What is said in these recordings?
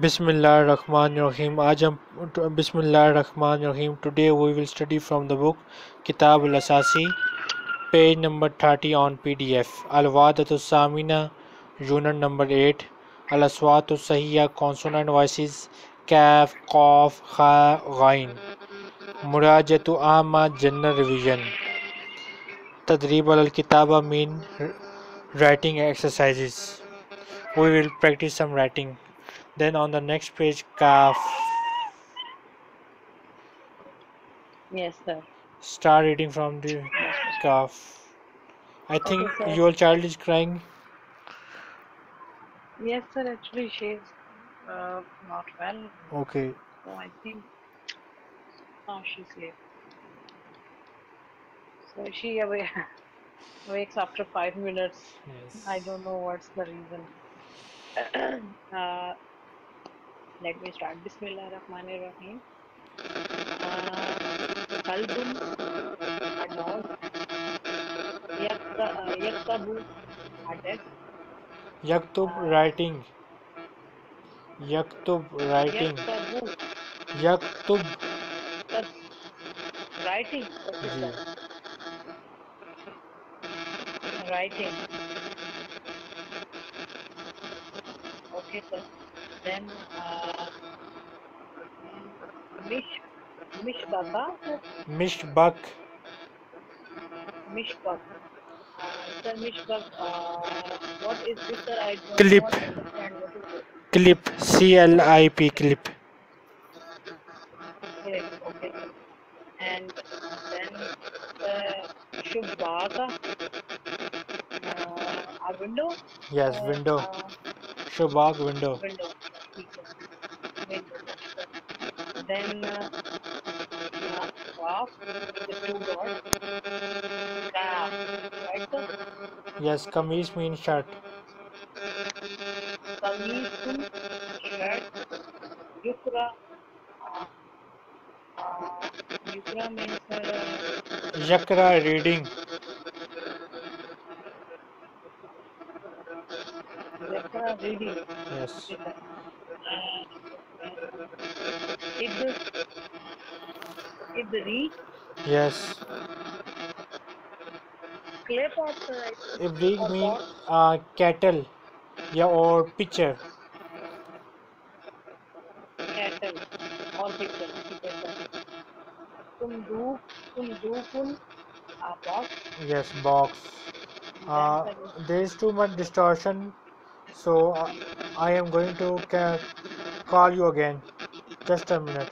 Bismillahirrahmanirrahim. Today we will study from the book Kitab Al-Asasi, page number 30 on PDF. Al-Wahdat Al-Thamina, unit number 8. Al-Aswat-us-Sahiyyah, consonant voices. Kaf, Qaf, Kha, Ghain. Murajat us-Ama, general revision. Tadrib al-Kitaba, mean writing exercises. We will practice some writing. Then on the next page, Kaf. Yes, sir. Start reading from the Kaf. I think your child is crying. Yes, sir. Actually, she is not well. Okay. So I think now she's here. So she awakes after 5 minutes. Yes. I don't know what's the reason. Let me start. Bismillahirrahmanirrahim. Kalbun, a dog. Yaktabu, a text. Yaktub, writing. Yaktub. Writing. Writing. Okay, sir. Then Mishbak. Sir, Mishbak, what is this, sir? I don't understand what is it. Clip. C-L-I-P. Clip. Okay, okay. And then Shubaka. A window? Yes, window. Shubak, window. Window. Then Kaf, the two dots. Kaf, right, sir? Yes, kameez means shirt. Kameez means shirt. Yukra means Yakra, reading. Yakra, reading. Yes. Ibri. Yes. Clay pot, right? Ibri means cattle, yeah, or pitcher. Cattle or pitcher. Tum do kun a box. Yes, box. There is too much distortion, so I am going to call you again. Just a minute.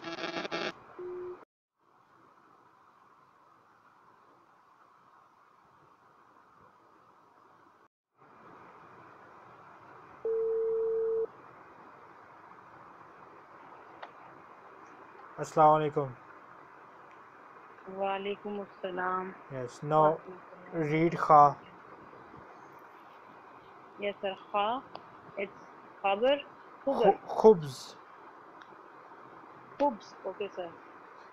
Assalamualaikum. Walaikum assalam. Yes. Now read Kha. Yes, sir. Kha. It's khabar. Khubz. Khubz, okay, sir.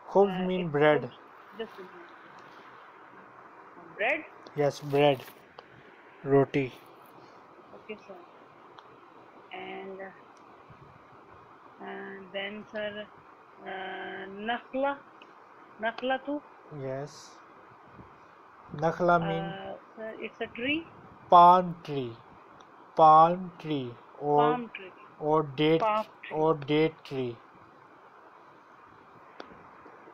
Khubz mean bread. Just bread? Yes, bread. Roti. Okay, sir. And then, sir, Nakhla too? Yes. Nakhla means? Sir, it's a tree? Palm tree. Or date tree.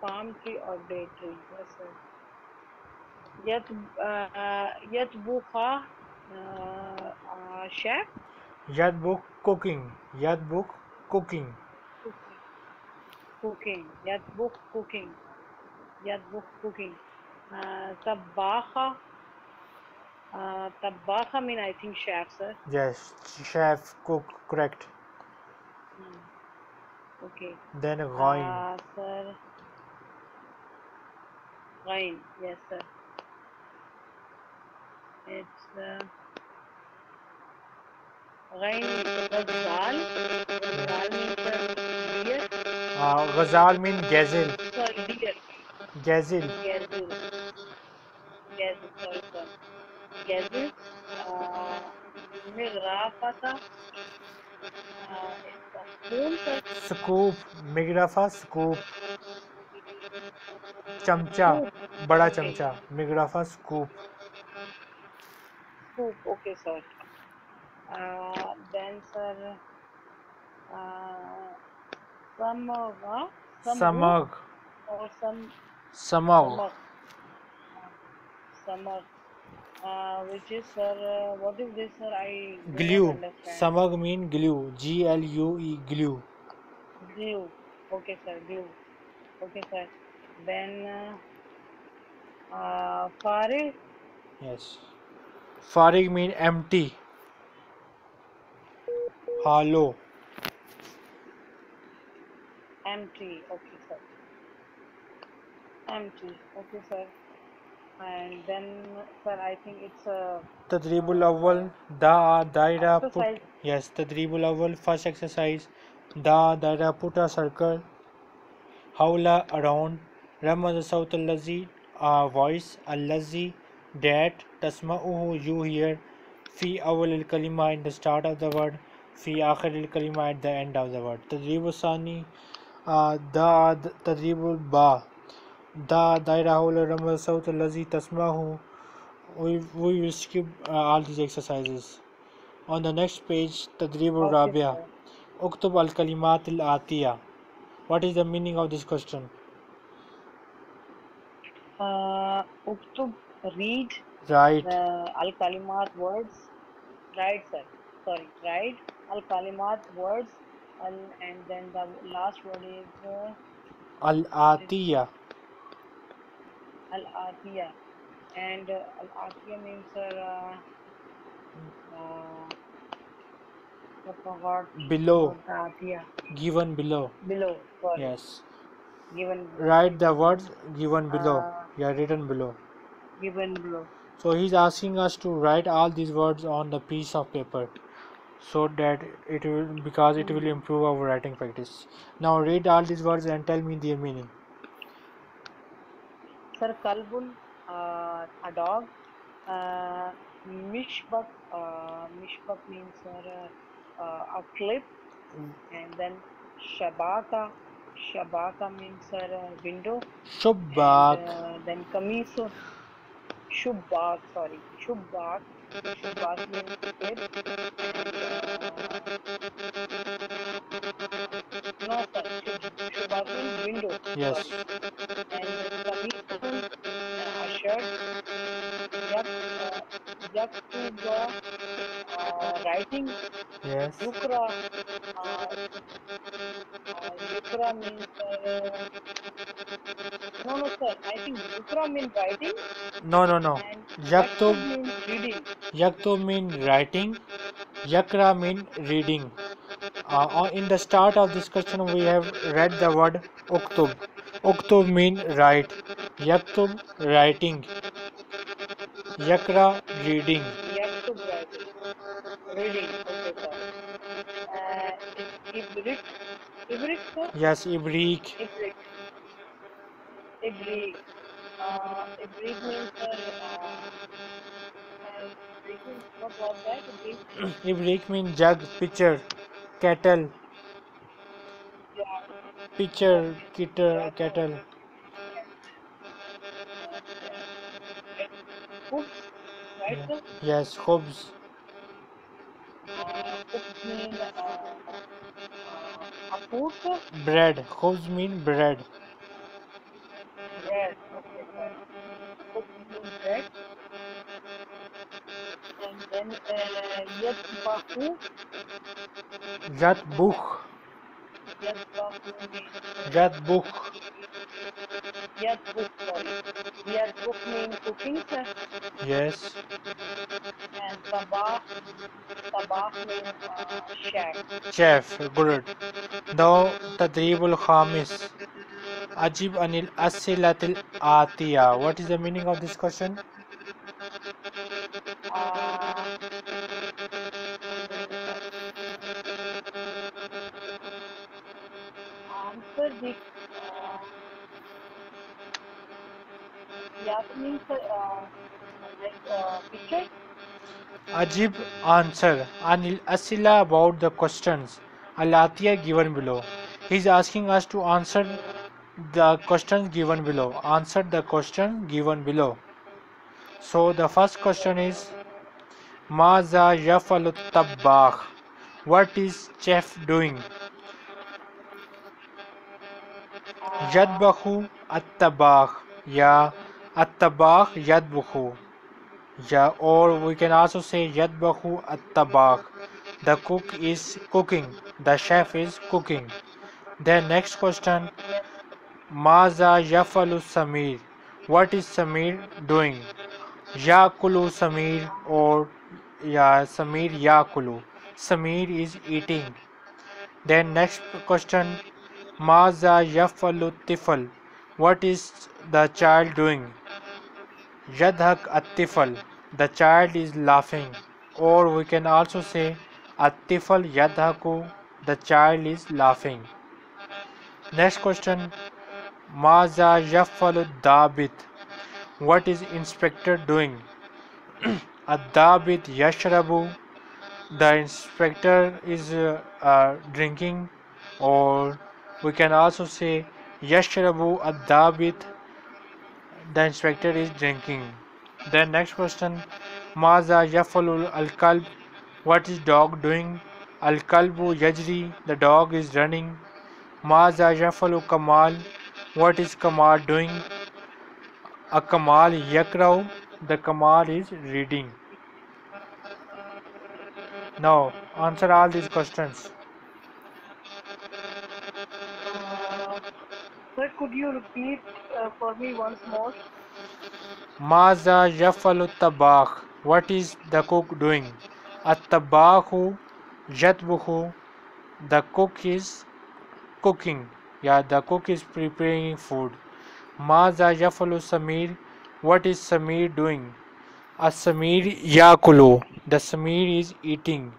Palm tree or date tree, yes, sir. Yatbukha, chef? Yatbuk cooking. Tabakha mean, I think, chef, sir. Yes, chef, cook, correct. Okay. Then Ghain. Sir. Ghain, yes, sir. It's Ghain. Ghazal means deer. Ghazal means gazelle. Sorry, deer. Gazelle, sorry, sir. Gazelle. Mirafata. It's scoop, मिगड़ाफा scoop, चमचा, बड़ा चमचा, मिगड़ाफा scoop. Okay sir. Then sir समग और समग which is sir what is this sir? I glue. Samag mean glue, glue, glue. Okay sir, glue. Okay sir. Then farig. Yes, farig mean empty, hollow. Empty. Okay sir, empty. Okay sir. And then sir, I think it's a Tadribul Awwal, da, daira, put. Yes, Tadribul Awwal, first exercise. Da, daira, put a circle. Hawla, around. Ramma, the Sawt allazi, a voice. Allazi, that. Tasma'uhu, you hear. Fi awwal al kalima, in the start of the word. Fi akhir al kalima, at the end of the word. Tadribul Sani, da, Tadribul Ba. Da, daira, hawla, ramma, sawt allazi, tasma'uhu. We will skip all these exercises. On the next page, Tadrib al-Rabia. Uktub al-Kalimat al-Atiya. What is the meaning of this question? Uktub, read. Right. Al-Kalimat, words. Right, sir. Sorry, right. Al-Kalimat, words. And then the last word is Al-Atiya. Al-Atiya. And Al-Atiya means below. Given below. Below. Sorry. Yes. Given below. Write the words given below. Yeah, written below. Given below. So he's asking us to write all these words on the piece of paper, so that it will, because it will improve our writing practice. Now read all these words and tell me their meaning. Sir, kalbun, a dog. Mishbak, mishbak means a clip. And then shabaka, shabaka means window. Shubbak. Then kamiso, shubbak, sorry, shubbak, shubbak means clip. No sir, shubbak means window. Yes. Sorry. And kamiso, a shirt. Writing. Yes. Yukra. Yukra means. No, sir. I think yukra means writing. No. Yaktub means reading. Yaktub means writing. Yakra means reading. In the start of this question, we have read the word uktub. Uktub means write. Yaktub, writing. Yakra, reading. Yaktub, reading. Okay, sir. Ibrik. Ibrik, sir? Yes, Ibrik. Ibrik. Ibrik. Ibrik means, sir, what was that? Ibrik? Ibrik means jug, pitcher, kettle. Yeah. Pitcher, kitter, kettle. Yes, khubs. Bread. Khubs mean bread. Bread. Okay, sir. Khubs mean bread. And then yatbakhu. Yatbukh. Yatbukh. Yatbukh means cooking, sir. Yes. And tabakh means chef. Chef, good. Now, Tadribul Khamis. Ajib anil asilatil atiya. What is the meaning of this question? Answer the Yat means picture. Ajib, answer. Anil asila, about the questions. al-atiyah given below. He is asking us to answer the questions given below. Answer the question given below. So the first question is, Maza yafalu tabbakh? What is chef doing? Yadbakhu at-tabakh, ya at-tabakh yadbakhu, ya, or we can also say yadbakhu at-tabakh. The cook is cooking, the chef is cooking. Then next question, Maza yafalu Samir? What is Samir doing? Yakulu Samir, or ya Samir yakulu. Samir is eating. Then next question, Maza yafalu tifal? What is the child doing? Yadhak at-tifal. The child is laughing. Or we can also say at-tifal yadhaku. The child is laughing. Next question, Maza yafalu dabit? What is inspector doing? Ad-dabit yashrabu. The inspector is drinking, or we can also say yashrabu ad-dabit. The inspector is drinking. Then next question, Maza yafalu al-kalb? What is dog doing? Al-kalbu yajri. The dog is running. Maza yafalu kamal? What is kamal doing? A-kamal yakrau. The kamal is reading. Now answer all these questions. Sir, could you repeat for me once more? Maza yafalu tabakh? What is the cook doing? At-tabakhu yatbukhu. The cook is cooking. Yeah, the cook is preparing food. Maza yafalu Samir? What is Samir doing? As-Samir yakulu. The Samir is eating.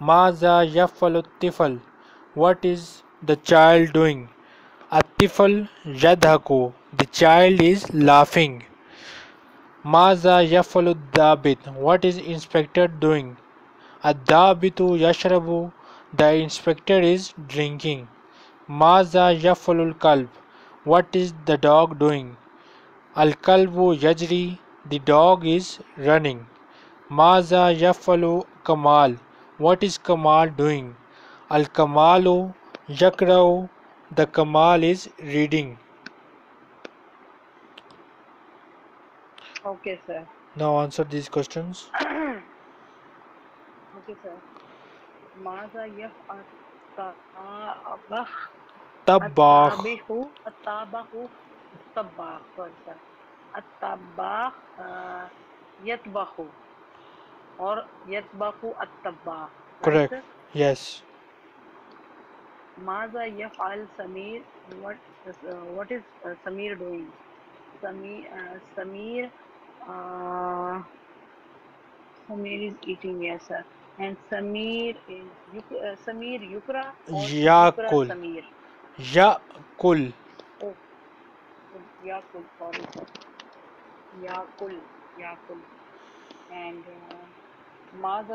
Maza yafalu tifal? What is the child doing? At-tifal yadhaku. The child is laughing. Maza yafalu dabit? What is inspector doing? Ad-dabitu yashrabu. The inspector is drinking. Maza yafalu al-kalb? What is the dog doing? Al-kalbu yajri. The dog is running. Maza yafalu kamal? What is kamal doing? Al-kamalu yakrau. The kamal is reading. Okay, sir. Now answer these questions. Okay, sir. Maza yafalu tabakh? Tabakh. Sir. At-tabakh yatbakhu, or yatbakhu at-tabakh. Correct. Right, yes. Maza yaf'al Samir? What is Samir doing? Samir is eating, yes, sir. And Samir is Samir yukra or yakul? Samir yakul. Oh, yakul. Sorry, sir. Yakul. And Maza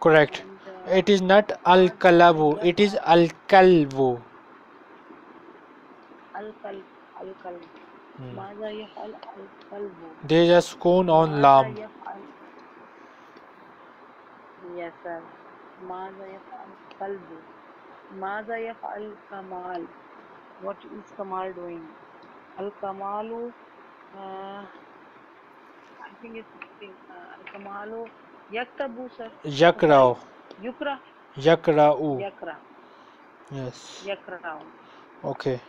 Correct. And, it is not al-kalabu, it is al-kalbu. Al-kalbu. Maza yaf'al al-kalbu? There is a scorn on lam. Yes, sir. Maza yaf'al kalbu? Maza yaf'al kamal? What is kamal doing? Al-kamalu, I think it's al-kamalu yaktabu, sir. Yakrau. Yukra. Yakrau. Yakra. Yes. Yakrau. Okay.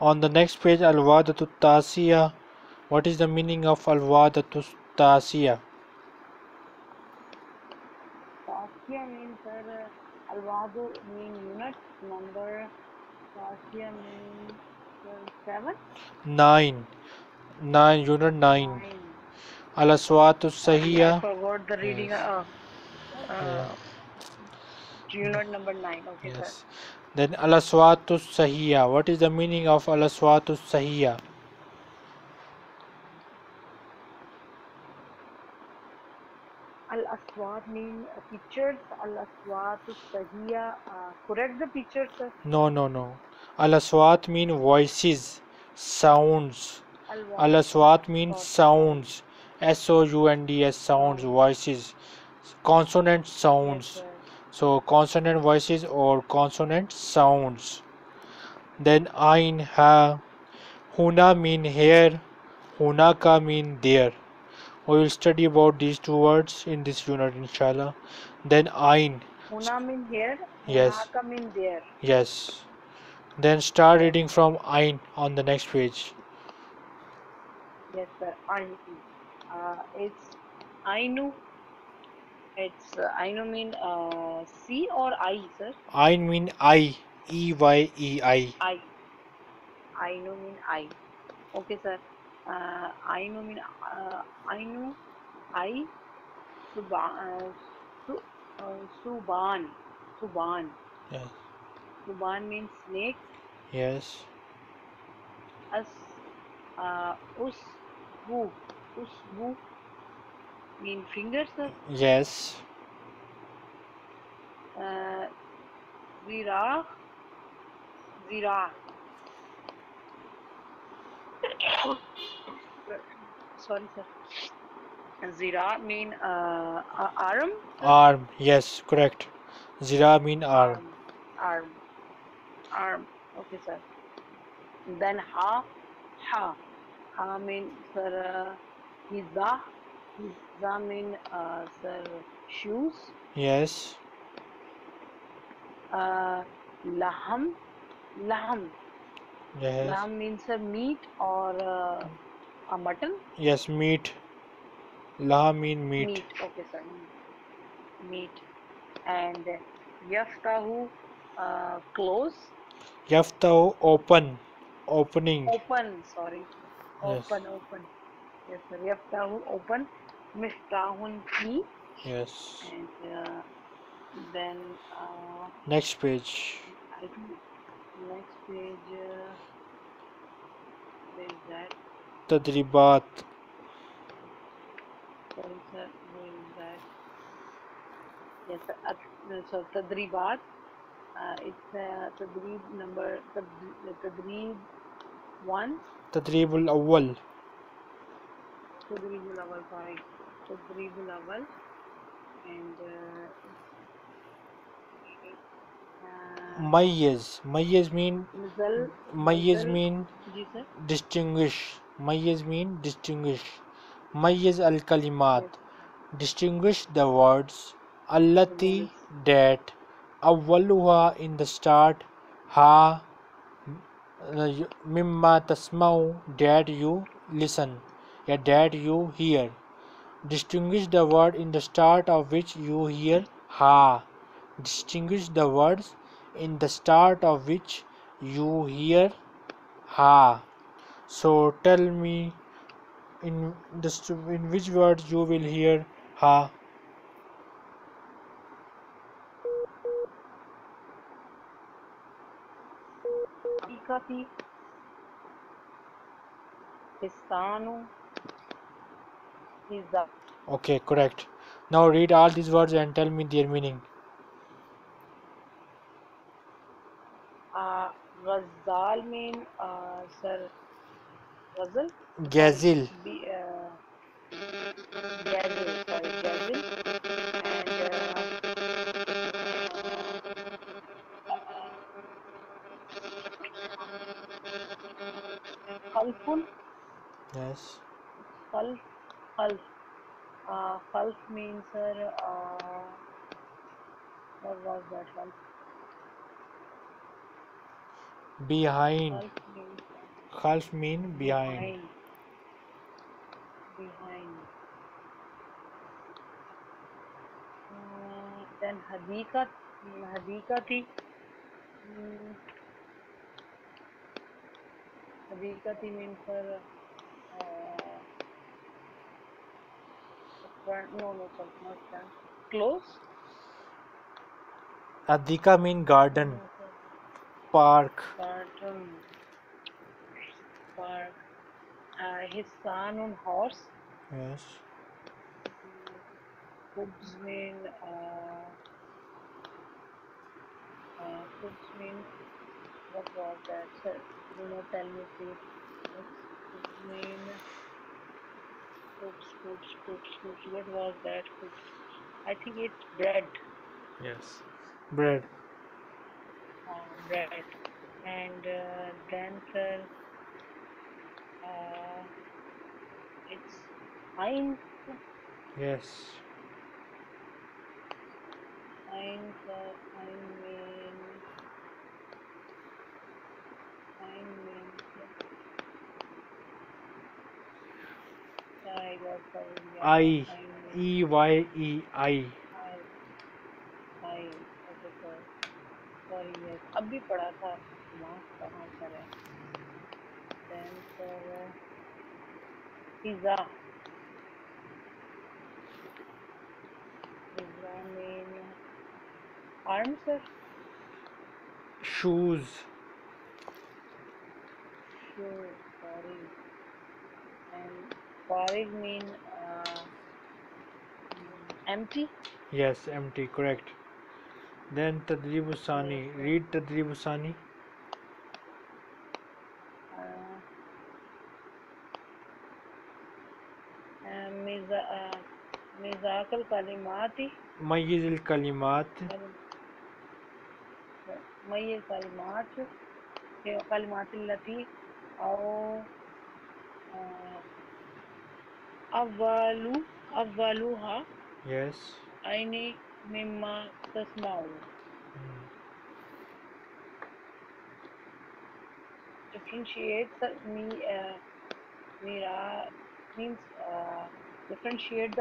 On the next page, Al-Wahdat Al-Tasi'a. What is the meaning of Al-Wahdat Al-Tasi'a? Sahiyyah means Al-Wadu mean unit number. Sahiyyah means 7? 9. 9, unit 9. Al-Aswat-us-Sahiyyah. I forgot the reading. Yes. Unit number 9. Okay, yes. Sir. Then Al-Aswat-us-Sahiyyah. What is the meaning of Al-Aswat-us-Sahiyyah? Al-Aswat means pictures. Al-Aswat-us-Sahiyyah. Correct the pictures, sir. No. Al-Aswat means voices, sounds. Al-Aswat means sounds. S-O-U-N-D-S, sounds, voices. Consonant sounds. Yes, so consonant voices or consonant sounds. Then ain, ha. Huna mean here, hunaka mean there. We will study about these two words in this unit, inshallah. Then ain. Huna mean here, yes. Hunaka mean there. Yes. Then start reading from ain on the next page. Yes, sir. Ain. It's ainu. It's ainu mean C or I, sir? Ain mean I. E-Y-E-I. I. Ainu mean I. Okay, sir. Ainu mean ainu. I. Suban. Suban. Yeah. Suban means snake. Yes. As. Usbu. Usbu. Mean fingers, sir? Yes. Zira. Zira. Sorry, sir. Zira mean arm? Sir? Arm, yes, correct. Zira mean arm. Arm. Okay, sir. Then ha. Ha. Ha mean, sir, hiza. Hiza mean, sir, shoes. Yes. Laham. Laham. Yes. Laham means, sir, meat or a mutton. Yes, meat. Laham mean meat. Meat. Okay, sir. Meat. And yaftahu, close. Yaftahu, open. Opening. Open, sorry. Open, yes. Open. Yes, sir. Yaftahu, open. Miftahun, key. Yes. And then next page. I think next page where is that? Tadribat. Sorry, sir. Where is that? Yes, sir. So Tadribat. It's Tadrib number. Tadrib 1. Tadrib al-awwal. Tadrib al-awwal, sorry. Tadrib al-awwal. And Mayyiz. Mayyiz mean Mizal, Mayyiz Mizal, mean distinguish. Mayyiz mean distinguish. Mayyiz al-kalimat. Yes. Distinguish the words. Allati, that. Awwaluha, in the start. Ha. Mimma tasmau, that you listen. Yeah, that you hear. Distinguish the word in the start of which you hear ha. Distinguish the words in the start of which you hear ha. So tell me in which words you will hear ha. Copy. Pistanu. Okay, correct. Now read all these words and tell me their meaning. Ghazal mean, sir, Ghazal? Ghazal. Ghazal, sorry, Ghazal. And Khalfun. Yes. Khalf. Khalf. Khalf means, sir, what was that one? Behind. Khalf means behind. Behind. then Hadikati means for close. Adhika means garden, park. His son on horse. Yes. Hooves mean what was that? Sir, you know, tell me please. Hooves mean hooves. What was that? Hooves. I think it's bread. Yes, bread. Bread. And then sir, it's hind. Yes. अब भी पढ़ा था कहाँ पर है then for pizza mean arms sir shoes farig and farig mean empty. Yes, empty, correct. Then Tadrib al-Sani, read Tadrib al-Sani. Mizaq al-Kalimati, Mayyiz al-Kalimat, Kalimat al-Lati Awwaluha. Yes. Aini mimma tasma'u. Differentiate means differentiate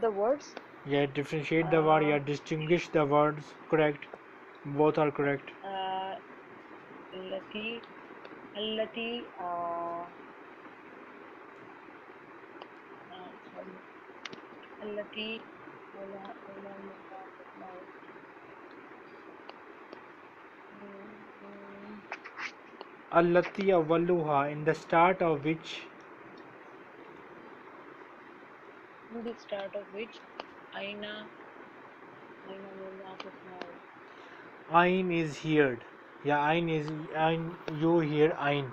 the words. Yeah, differentiate the word. Yeah, distinguish the words. Correct. Both are correct. Allati awwaluha, in the start of which Ain is heard. Yeah, Ain, you hear Ain.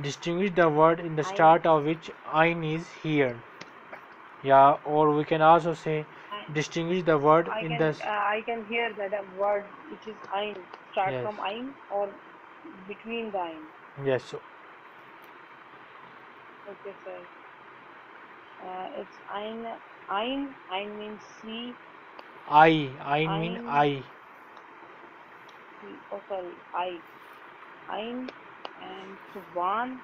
Distinguish the word in the start of which Ain is heard. Yeah, or we can also say distinguish the word I can hear that a word which is Ain start from Ain or between the Ain. Yes. So. Okay, sir. It's Ain. Ain means see. Ain means eye. Oh, sorry. Ain and Subhan.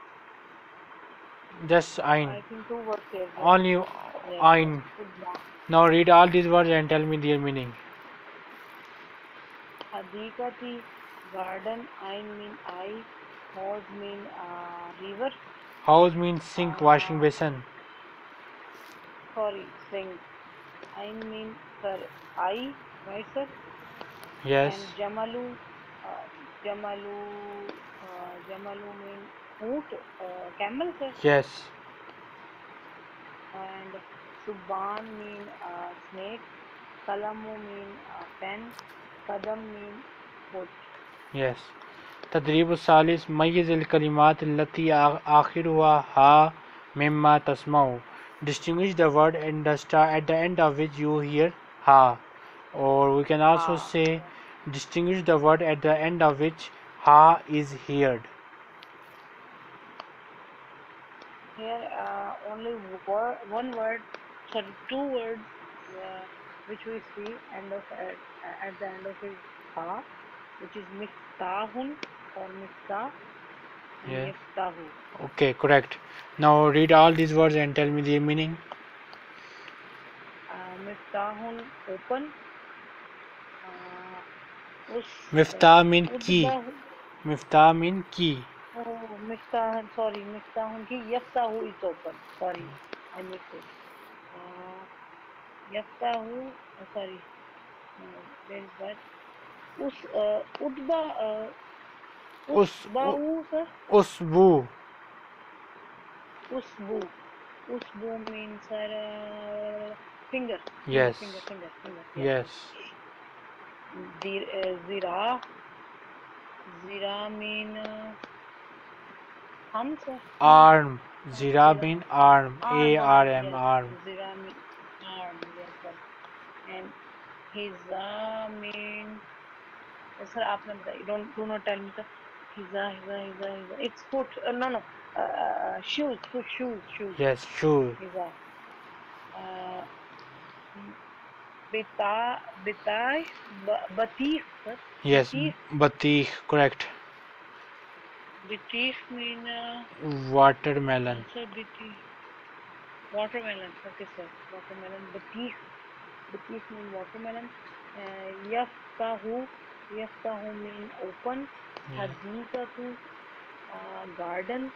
Just Ain. I think two words here. Only Ain. Now read all these words and tell me their meaning. Hadikati, garden. Ain mean eye. House mean river. House means sink, washing basin. Sorry, sink. Ain mean sir, eye, right sir? Yes. And Jamalu, Jamalu mean Oot, camel sir? Yes. And Subban mean snake, Kalamu mean pen, Kadam mean foot. Yes. Tadrib al-Salis, Mayyiz al-Kalimat allati akhiruha ha mimma tasma'u. Distinguish the word and the star at the end of which you hear ha. Or we can also say distinguish the word at the end of which ha is heard. Here only one word, sorry, two words which we see at the end of it, ha, which is miftahun or miftah. Yeah. Okay, correct. Now read all these words and tell me their meaning. Miftahun, open. Miftah mean key. Oh, Miftah, sorry, Miftahun key. Yaftahu is open. Sorry, I missed it. Yaftahu, sorry. Where is that? Usbu means finger. Yes. Finger. Yes. Zira mean arm, sir. Arm. Zira mean arm. A-R-M, arm. Zira mean arm. Yes, sir. And hiza mean. Sir, do not tell me, sir. Hiza. It's foot. No. Shoes. Yes, shoes. Hiza. Batikh. Yes, batikh, correct. Batikh mean watermelon. Sir, watermelon. Okay, sir. Watermelon. Batikh mean watermelon. Yaftahu mean open. Hadithatu, garden.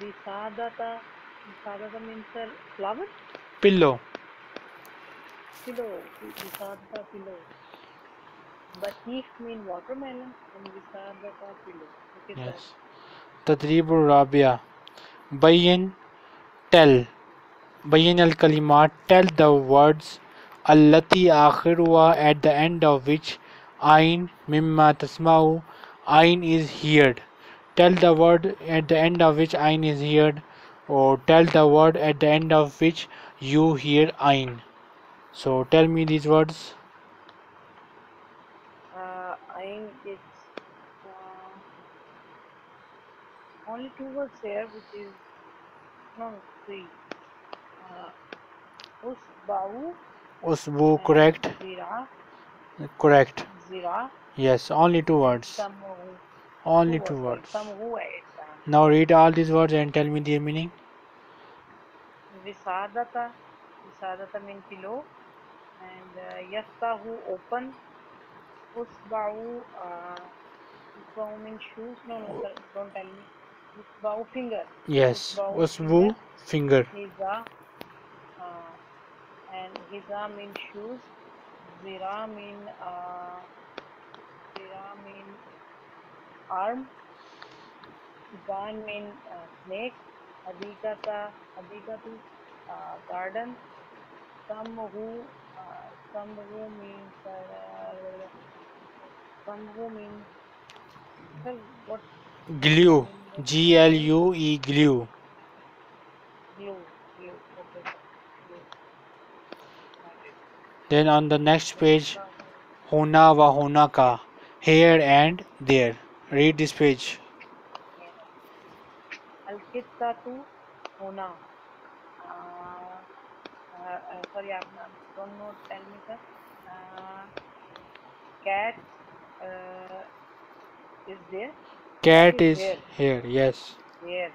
Bisadata means flower. Pillow. Batik mean watermelon and Bisadata pillow. Okay, yes. Tadrib al-Rabia. Bayin, tell. Bayin al-Kalimat, tell the words. Allati akhiruha, at the end of which. Ayn mimma tasma'u, ayn is heard. Tell the word at the end of which ayn is heard, or tell the word at the end of which you hear ayn. So tell me these words. Ayn is only two words here, which is three. Usbu, correct. Correct. Zira. Yes, only two words. Now read all these words and tell me their meaning. Visadata means pillow, and Yastahu open. Usba'u means shoes. No, don't tell me. Usba'u finger. Yes. Usbu finger. Hiza, and Hiza means shoes. Zira mean arm. Ban mean snake. Adikatu garden. Samhu means what? Glue. G-L-U-E, glue. Glue. Okay. Then on the next page, Huna wa Hunaka, here and there. Read this page. Al-Qissatu Huna. Sorry, I don't know. Tell me, sir. Cat is there. Cat is here. Yes. Here.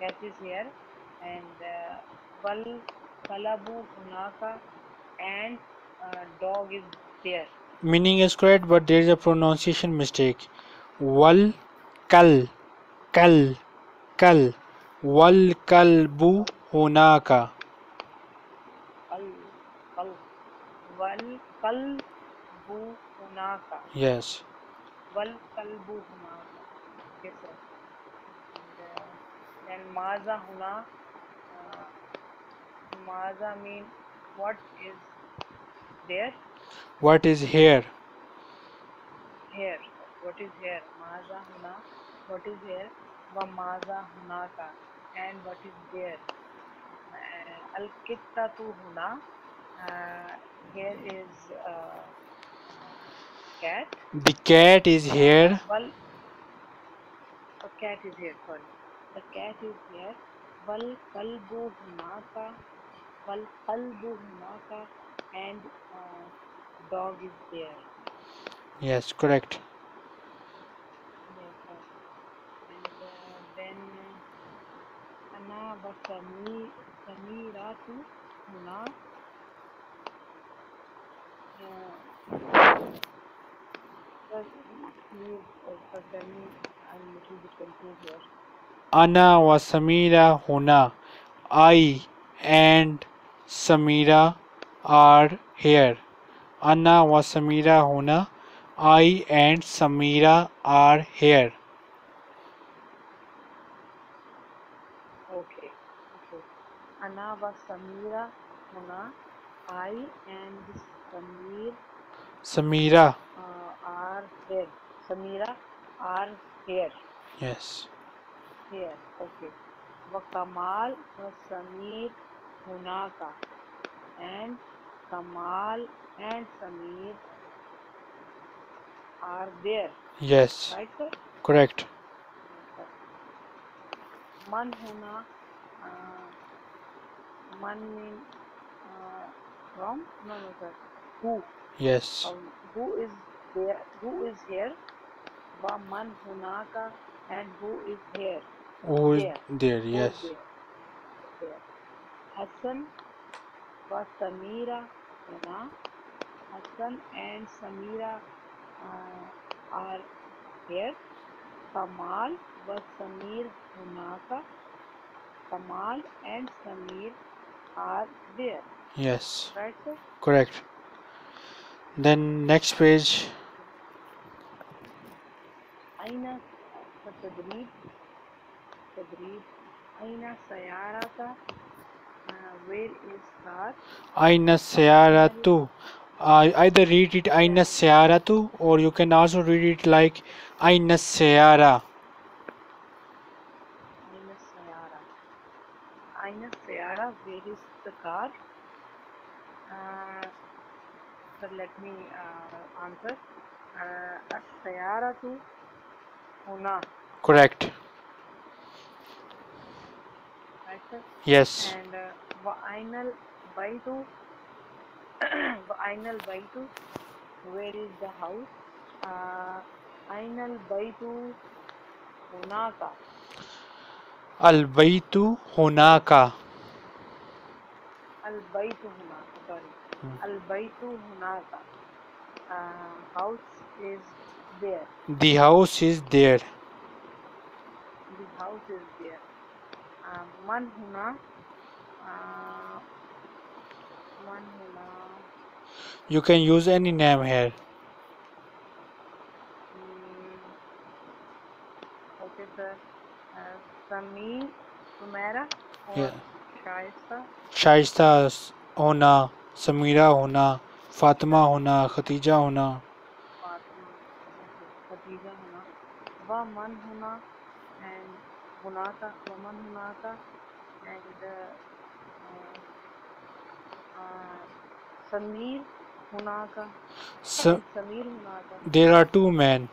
Cat is here. And Wal-Kalabu Hunaka. And dog is there. Meaning is correct, but there is a pronunciation mistake. Wal kal wal kalbu hunaka. Wal kalbu hunaka. Yes. Wal kalbu hunaka. Yes, sir. Then maza huna. Maza means what is there? What is here? Here. What is here? Maza huna. What is here? Wa maza hunaka. And what is there? Al-Kittatu huna. Here is cat. The cat is here. Well, the cat is here. Sorry. The cat is here. Wal kalbu hunaka. And dog is there. Yes, correct. And then Ana wa Samiratu Huna. Does you or Tamil? I'm a little bit confused here. Ana wa Samira huna. I and Samira are here. Ana wa Samira huna. I and Samira are here. Okay. Okay. Ana wa Samira huna. I and Samira are here. Samira are here. Yes. Here. Okay. Wa Kamal wa Samir hunaka. And Kamal and Samir are there. Yes. Right, sir? Correct. Man huna. Man mean from? No, no, sir. Who? Yes. Who is there? Who is here? Wa man hunaka, and who is here? Who is there? Yes. Hassan wa Samira huna. Hassan and Samira are here. Kamal wa Samir hunaka. Kamal and Samir are there. Yes. Right, sir? Correct. Then next page. Aina Tadrib. Tadrib. Aina Sayyarata. Where is car? Aina Sayyaratu. Either read it Aina Sayyaratu, or you can also read it like Aina Sayyara. Aina Sayyara. Aina Sayyara. Where is the car? Sir, let me answer. As-sayyaratu huna. Correct. Right, sir? Yes. And Wa-ainal baytu, where is the house? Ainal baytu hunaka. Al-baytu hunaka. Al-baytu hunaka. Sorry. Al-baytu hunaka. House is there. The house is there. The house is there. Man huna. Man huna. You can use any name here. Okay, sir. Sami, Sumaira, or yeah. Shaista. Shaista huna. Samira hona, Fatima hona, Khatija hona. Khatija hona. Wa man hona and hunaka. Wa man hunaka and Samir hunaka. Samir hunaka. There are two men.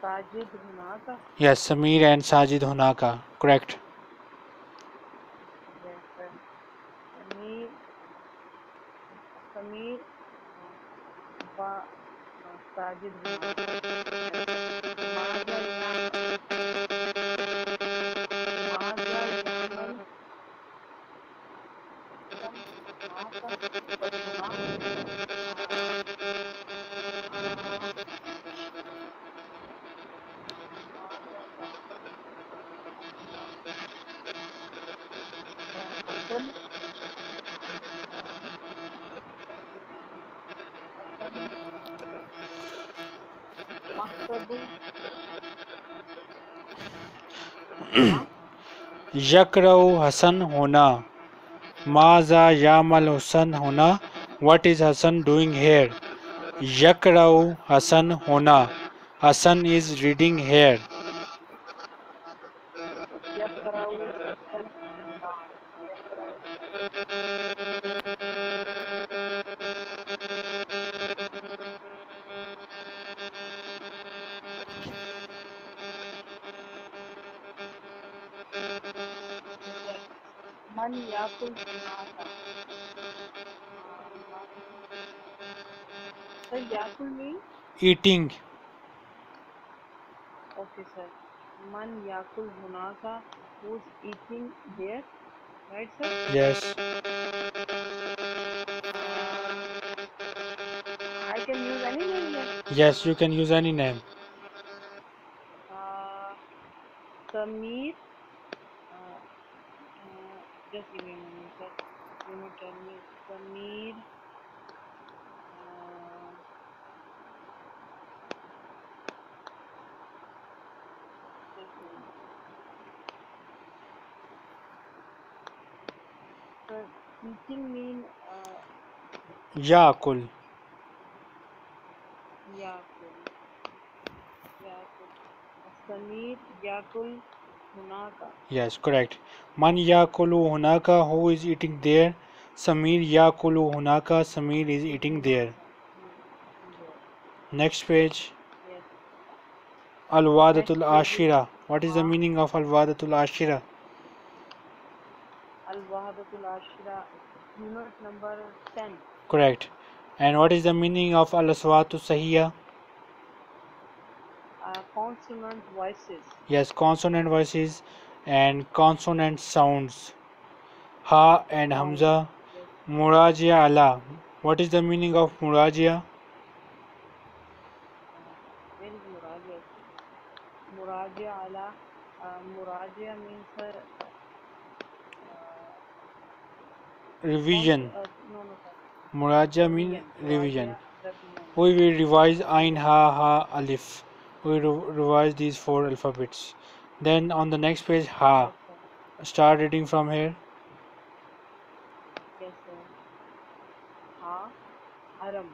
Samir and Sajid hunaka. Yes, Samir and Sajid hunaka. Correct. Yes, sir. Samir wa Sajid hunaka. Yakrau Hassan huna. Maza Yamal Hassan huna. What is Hassan doing here? Yakrau Hassan huna. Hassan is reading here. Eating. Okay, sir. Man yakul hunaka who's eating there, right sir? Yes. I can use any name here? Yes, you can use any name. Samir, just give me a moment sir, you may tell me. Samir, eating mean Yakul. Yakul. Samir Yakul Hunaka. Yes, correct. Man Yakulu Hunaka, who is eating there? Samir Yakulu Hunaka, Samir is eating there. Next page. Yes. Al-Wahdatul Ashira. What is the meaning of Al-Wahdatul Ashira? Al-Wahdatul Ashira, unit number 10. Correct. And what is the meaning of Al-Aswat-us-Sahiyyah? Consonant voices. Yes, consonant voices and consonant sounds. Ha and Hamza. Yes. Murajia Allah. What is the meaning of Murajia? Where is Murajia? Murajia Allah. Murajia means her revision. Muraja means revision. We will revise Ain, Ha, Ha, Alif. We will revise these four alphabets. Then on the next page, Ha. Start reading from here. Yes, sir. Ha. Haram.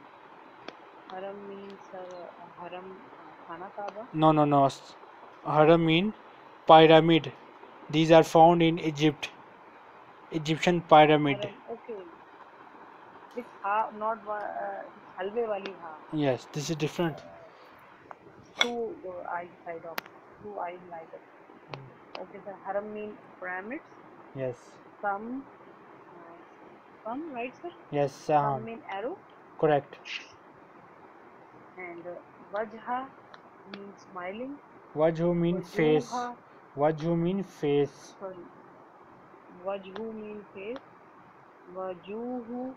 Haram means Haram Khana Kaaba. No. Haram means pyramid. These are found in Egypt. Egyptian pyramid. Okay. This ha, not halve wali ha. Yes, this is different. Two eyes side up, two eyes light up. Okay, sir. Haram means pyramids. Yes. Some, right, sir? Yes, Some mean arrow. Correct. And Wajha means smiling. Wajhu means face. Wajhu means face. Sorry. Wajhu means face. Wajuhu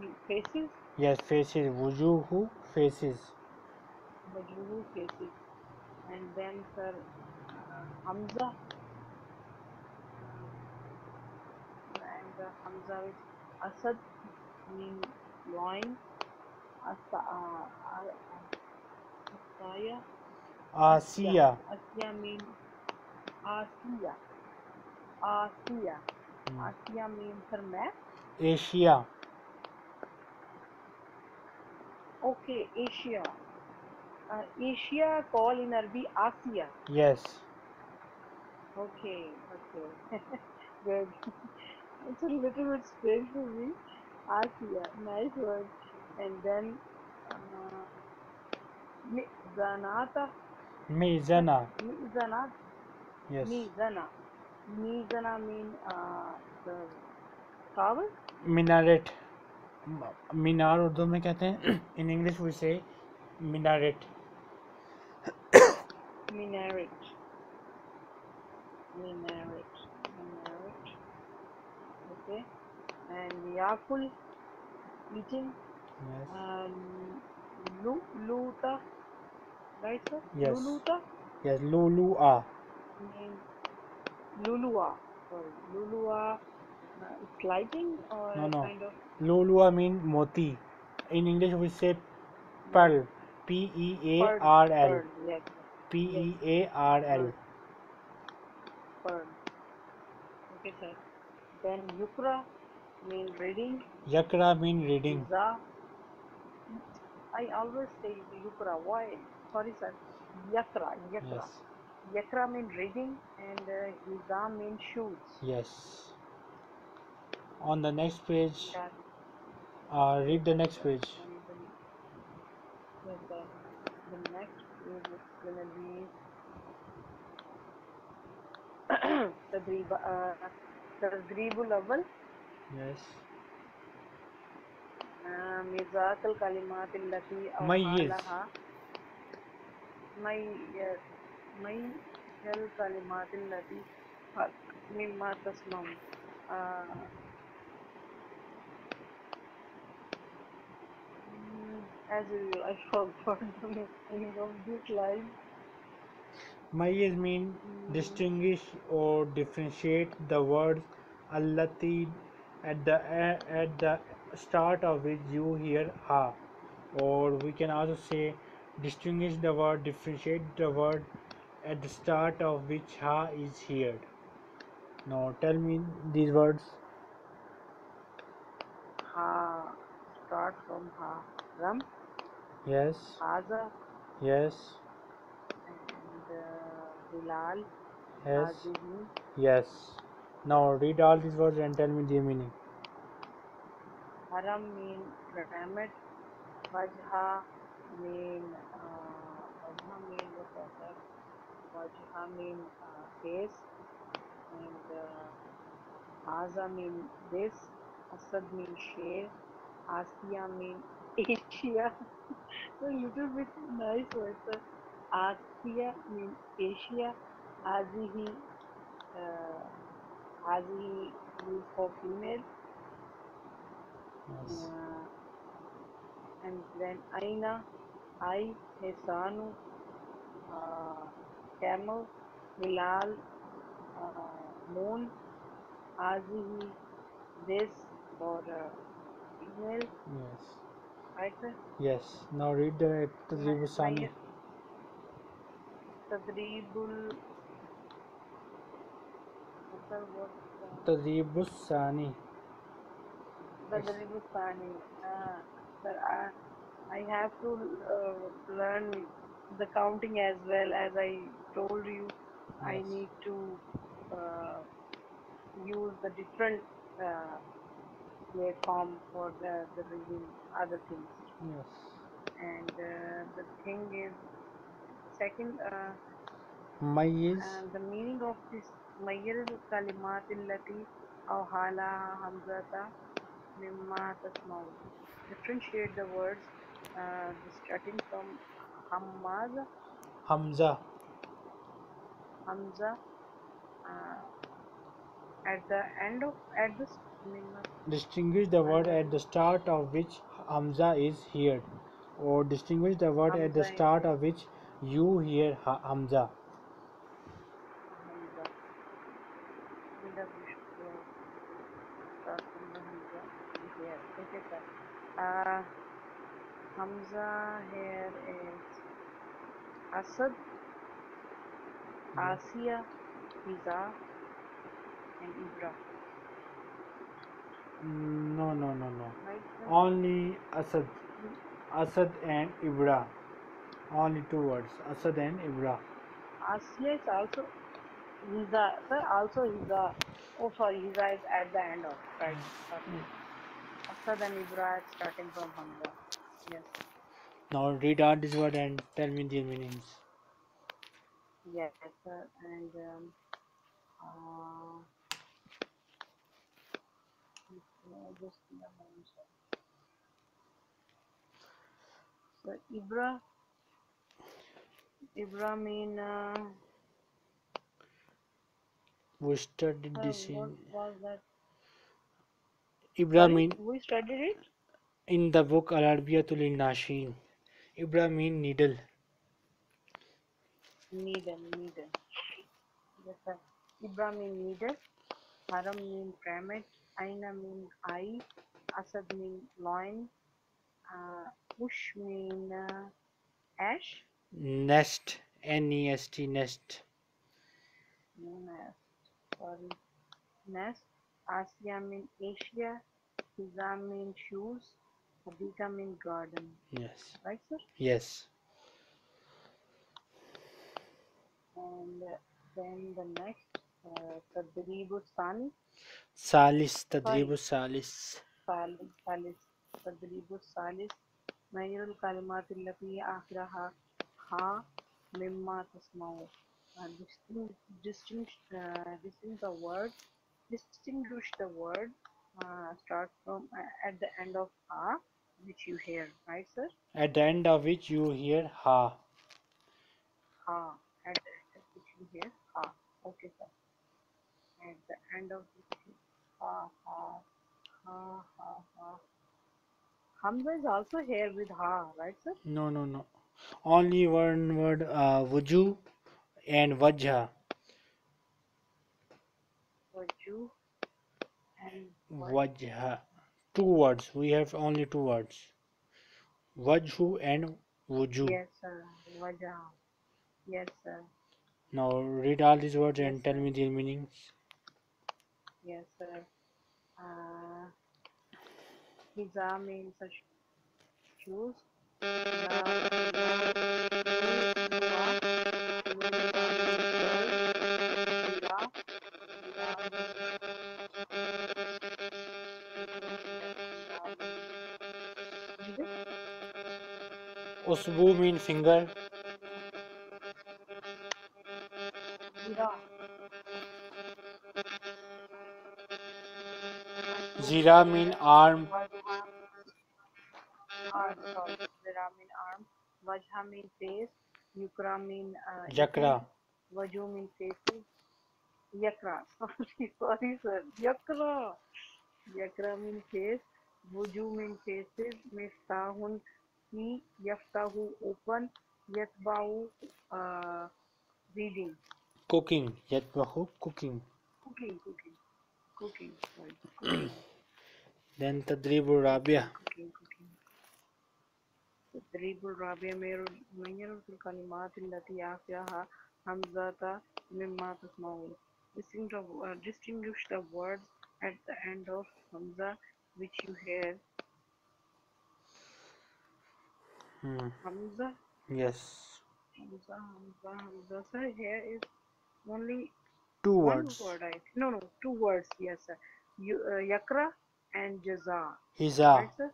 means faces. Yes, faces. Wujuhu, faces. Wajuhu, faces. And then sir, Hamza. And Hamza is Asad means loin. Asiya. Asia means her map. Asia. Okay, Asia. Asia call in Arabic Asia. Yes. Okay. Good. It's a little bit strange for me. Asia, nice word. And then Mizanata. Mizana. Yes. Mizana. Mizana mean the tower? Minaret. Minar Urdu mein kehte hain. In English we say minaret. Minaret. Okay. And Yakul, eating. Yes. Luluta. Right sir? Yes. Luluta? Yes, Lulua. Lulua, sliding or no. Kind of? Lulua means moti. In English we say pearl. P-E-A-R-L. Yes. P-E-A-R-L. Pearl. Okay sir. Then Yukra means reading. Yakra means reading. I always say Yukra. Why? Sorry sir. Yakra. Yes. Yakra means reading and Hiza means shoes. Yes. On the next page, read the next page. The next page is going to be Tadrib al-Awwal. Yes. Mizaq al-Kalimat al-Lati awalaha. My yes. My help kalimat allati مما تسمعون. As usual, I forgot the meaning of this line. Mayyiz means distinguish or differentiate. The words allati at the start of which you hear ha, or we can also say distinguish the word, differentiate the word at the start of which ha is heard. Now tell me these words. Ha, start from ha. Ram. Yes. Haza. Yes. Hilal. Yes. Hazihi. Yes. Now read all these words and tell me their meaning. Haram mean retirement. Wajha mean face, and Haza mean this. Asad mean share. Asiya mean Asia. So a little bit nice words. Asiya means Asia. Hazihi is for female. Yes. And then Aina, I, Hisanu, camel, Hilal, moon, Hazihi, this for female. Yes. Right, sir? Yes. Now read the Tadrib al-Sama. Tadrib al-Sani. Sir, I have to learn the counting as well. As I told you, yes. I need to use the different platform for the reading other things. Yes. And the thing is, second, Mayyiz. The meaning of this Mayyiz Kalimat Illati Aw Halaha Hamzata Mimma Tasmaun. Differentiate the words starting from Hamza at the end of distinguish the word at the start of which Hamza is heard, or distinguish the word Hamza at the start of which you hear Hamza. Hamza here is Asad, Asiya, Hiza, and Ibra. No. Right, only Asad. Asad and Ibra. Only two words. Asad and Ibra. Asiya is also Hiza. Sir, also Hiza. Oh, sorry, Hiza is at the end of. Right. Asad and Ibra starting from Hamza. Yes. Now read out this word and tell me their meanings. Yes, sir. And so Ibra mean we studied this in Ibra mean we studied it in the book Al-Arabiyatul Nashin. Ibra mean needle. Yes, sir. Ibra mean needle. Haram mean pyramid. Aina mean eye, Asad mean loin, Ush mean ash, nest, N-E-S-T, nest. Nest, Asiya mean Asia, Hiza mean shoes, Habika mean garden. Yes. Right, sir? Yes. And then the next, Tadrib al-Salis. Mayrul Kalimat Illati Akhiraha Ha Mimma Tasmau. Distinguish the word start from at the end of Ha which you hear. Right, sir? At the end of which you hear Ha. Ha. At the end of which you hear Ha. Okay, sir. kind of Hamza is also here with ha, right sir? No. Only one word, wuju and wajha. Wuju and wajha. Two words. We have only two words. Wajhu and wuju. Yes sir. Wajha. Yes sir. Now read all these words and tell me their meanings. Yes sir. Hiza means shoes. Usbu means finger. Zira mean arm. Zira mean arm. Wajha mean face. Yukra mean yakra. Waju mean faces. Yakra. Sorry sir. Yakra. Yakra mean face. Waju mean faces. Miftahun ki. Yaftahu open. Yatbahu reading. Cooking. Yatbahu cooking. Cooking. Sorry. Then Tadrib al-Rabi'ah. Tadrib al-Rabi'ah Mayyaratul Kalimat Allati Afiyaha Hamzata Mimma Tasma'un. Distinguish the words at the end of Hamza which you hear. Hamza? Yes. Hamza. Sir, here is only two words. Two words. Yes, sir. Yakra and jaza. Hiza. Right, sir?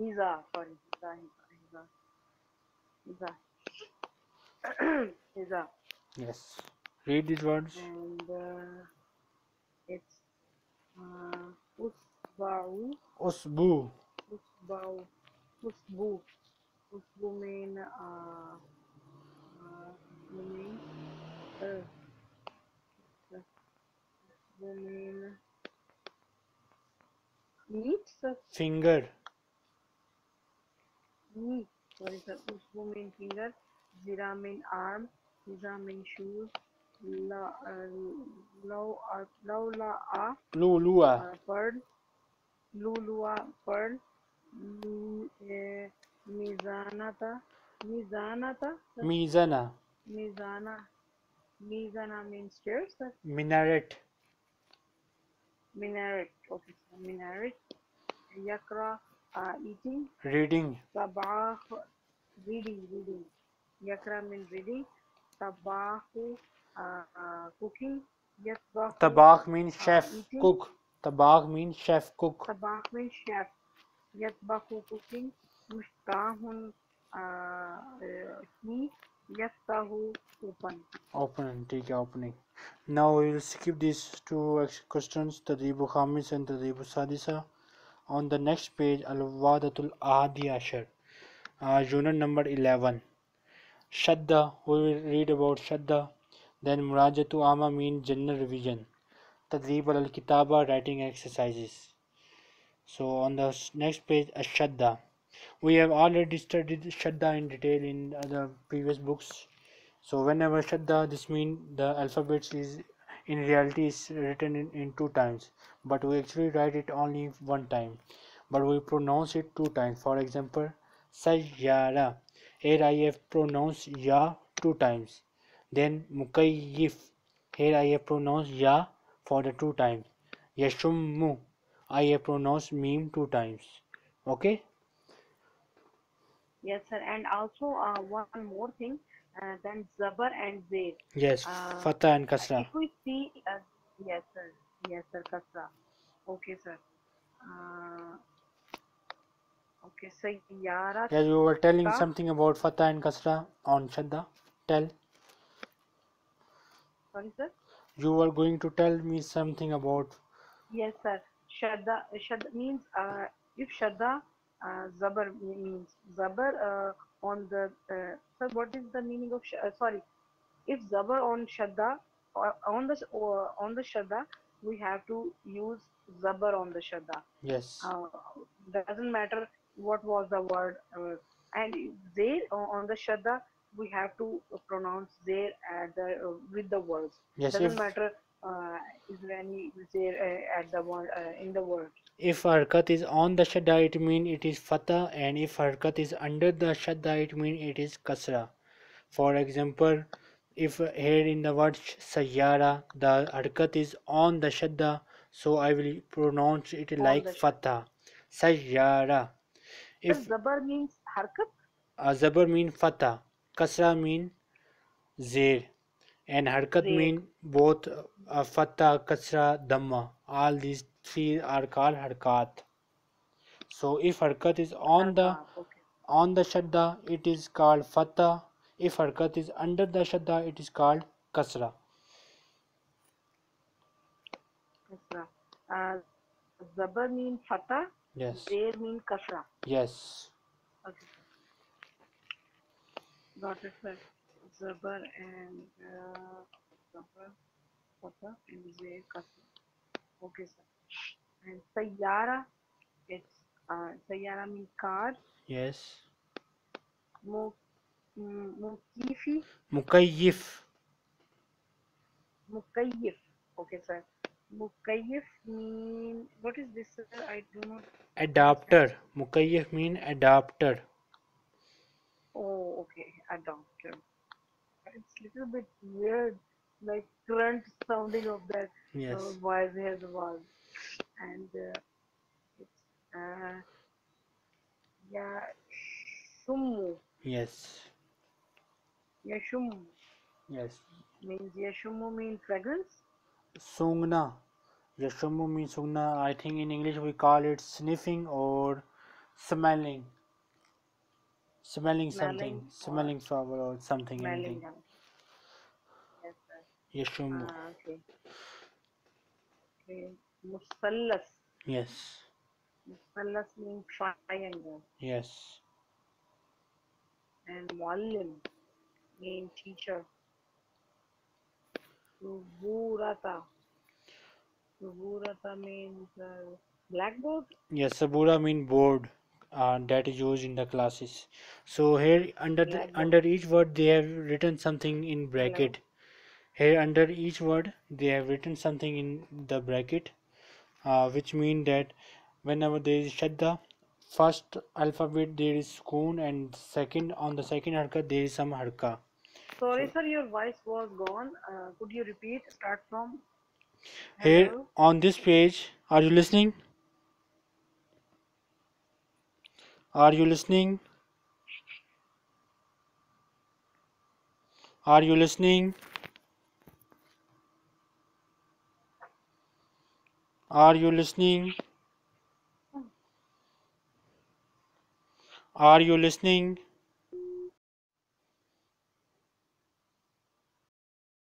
Hiza. Hiza. Yes. Read these words. And it's Usbu. Usbu mean finger. Sorry sir. Usbu mean finger. Zira mean arm. Hiza mean shoes. Lulua pearl. Mizana means stairs. Minaret. Okay, so minaret. Yakra, eating. Reading. Sabah, reading. Yakra means reading. Tabahu, cooking. Tabah means chef, cook. Yatbahu cooking. Mustahun, he. Opening. Now we will skip these two questions, Tadribu Khamis and Tadribu Sadisa. On the next page, Al-Wahdatul Adi Asher, unit number 11. Shadda, we will read about Shadda. Then Murajat us-Ama means general revision. Tadrib al-Kitaba, writing exercises. So on the next page, Shadda. We have already studied Shadda in detail in other previous books. So whenever Shadda, this means the alphabet is in reality is written in two times, but we actually write it only one time, but we pronounce it two times. For example, Sayyara, here I have pronounced ya two times. Then Mukayif, here I have pronounced ya for the two times. Yashummu, I have pronounced meme two times. Okay. Yes sir, and also one more thing, then Zabar and Zayd. Yes, Fatha and Kasra. If we see, yes sir, Kasra. Okay sir. Okay, so Yara. Yes, we were telling something about Fatha and Kasra on Shadda. Tell. Sorry sir? You were going to tell me something about. Yes sir, Shadda means if Shadda. Zabar means Zabar on the sir, what is the meaning of if Zabar on Shadda on the Shadda, we have to use Zabar on the Shadda. Yes. Doesn't matter what was the word. And Zair on the Shadda, we have to pronounce Zair at the, with the words. Yes. Doesn't matter is there any Zair at the word, in the word. If Harkat is on the Shadda, it means it is Fatah, and if Harkat is under the Shadda, it means it is Kasra. For example, if here in the word Sayyara, the Harkat is on the Shadda, so I will pronounce it on like Fatah. Sayyara. If Zabar means Harkat? Zabar means Fatah. Kasra means Zair. And Harkat means both Fatah, Kasra, Dhamma. All these three are called Harkat. So if Harkat is on the Shadda, it is called Fatah. If Harkat is under the Shadda, it is called Kasra. Kasra. Zabar means Fatah. Yes. Zair means Kasra. Yes. Okay. Got it, sir. Zabar and Zabar, Fatah and Zair Kasra. Okay, sir. And Sayyara, it's Sayyara means car. Yes. Mukayif. Okay, sir. Mukayif mean, what is this, sir? I do not. Adapter. Mukayif mean adapter. Oh, okay. Adapter. It's a little bit weird, like current sounding of that. Yes. Voice has a voice. And it's yeah, Shummu. Yes. Yashumu. Yes. Means Yashumu means fragrance? Sungna. Yashumu means sungna. I think in English we call it sniffing or smelling. Smelling something. Smelling flower or something. Smelling. Yes, sir. Yashumu. Okay. Musallas. Yes. Musallas means triangle. Yes. And Muallim mean teacher. Suburata means blackboard. Yes, Subura means board that is used in the classes. So here under each word they have written something in bracket. Here under each word they have written something in the bracket, which means that whenever there is Shadda, first alphabet there is sukoon, and second on the second harka there is some harka. Sorry, sir, your voice was gone. Could you repeat? Start from here. Hello. On this page, are you listening? Are you listening? Are you listening? Are you listening? Are you listening?